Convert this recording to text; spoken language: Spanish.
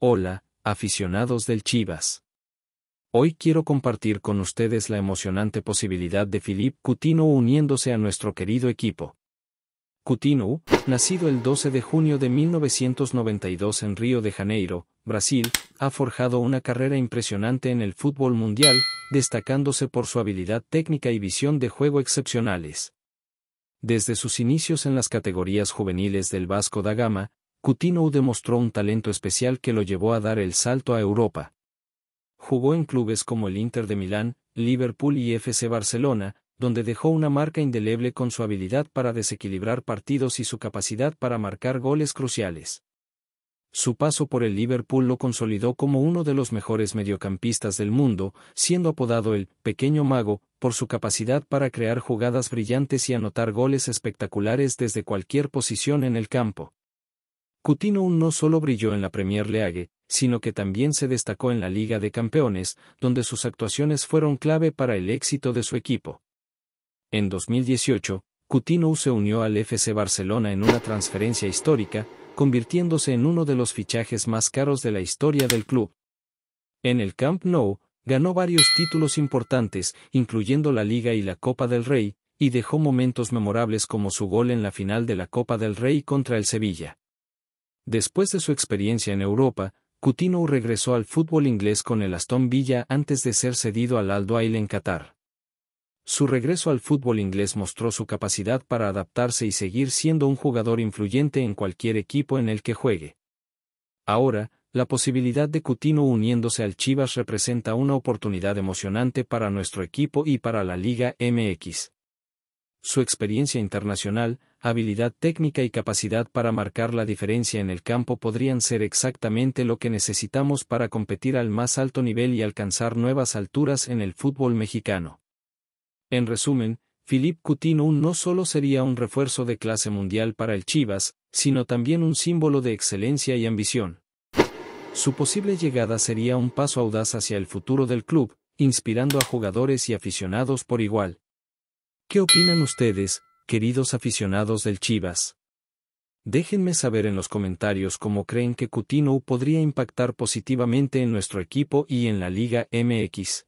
Hola, aficionados del Chivas. Hoy quiero compartir con ustedes la emocionante posibilidad de Philippe Coutinho uniéndose a nuestro querido equipo. Coutinho, nacido el 12 de junio de 1992 en Río de Janeiro, Brasil, ha forjado una carrera impresionante en el fútbol mundial, destacándose por su habilidad técnica y visión de juego excepcionales. Desde sus inicios en las categorías juveniles del Vasco da Gama, Coutinho demostró un talento especial que lo llevó a dar el salto a Europa. Jugó en clubes como el Inter de Milán, Liverpool y FC Barcelona, donde dejó una marca indeleble con su habilidad para desequilibrar partidos y su capacidad para marcar goles cruciales. Su paso por el Liverpool lo consolidó como uno de los mejores mediocampistas del mundo, siendo apodado el «Pequeño Mago» por su capacidad para crear jugadas brillantes y anotar goles espectaculares desde cualquier posición en el campo. Coutinho no solo brilló en la Premier League, sino que también se destacó en la Liga de Campeones, donde sus actuaciones fueron clave para el éxito de su equipo. En 2018, Coutinho se unió al FC Barcelona en una transferencia histórica, convirtiéndose en uno de los fichajes más caros de la historia del club. En el Camp Nou, ganó varios títulos importantes, incluyendo la Liga y la Copa del Rey, y dejó momentos memorables como su gol en la final de la Copa del Rey contra el Sevilla. Después de su experiencia en Europa, Coutinho regresó al fútbol inglés con el Aston Villa antes de ser cedido al Al-Duhail en Qatar. Su regreso al fútbol inglés mostró su capacidad para adaptarse y seguir siendo un jugador influyente en cualquier equipo en el que juegue. Ahora, la posibilidad de Coutinho uniéndose al Chivas representa una oportunidad emocionante para nuestro equipo y para la Liga MX. Su experiencia internacional, habilidad técnica y capacidad para marcar la diferencia en el campo podrían ser exactamente lo que necesitamos para competir al más alto nivel y alcanzar nuevas alturas en el fútbol mexicano. En resumen, Philippe Coutinho no solo sería un refuerzo de clase mundial para el Chivas, sino también un símbolo de excelencia y ambición. Su posible llegada sería un paso audaz hacia el futuro del club, inspirando a jugadores y aficionados por igual. ¿Qué opinan ustedes, queridos aficionados del Chivas? Déjenme saber en los comentarios cómo creen que Coutinho podría impactar positivamente en nuestro equipo y en la Liga MX.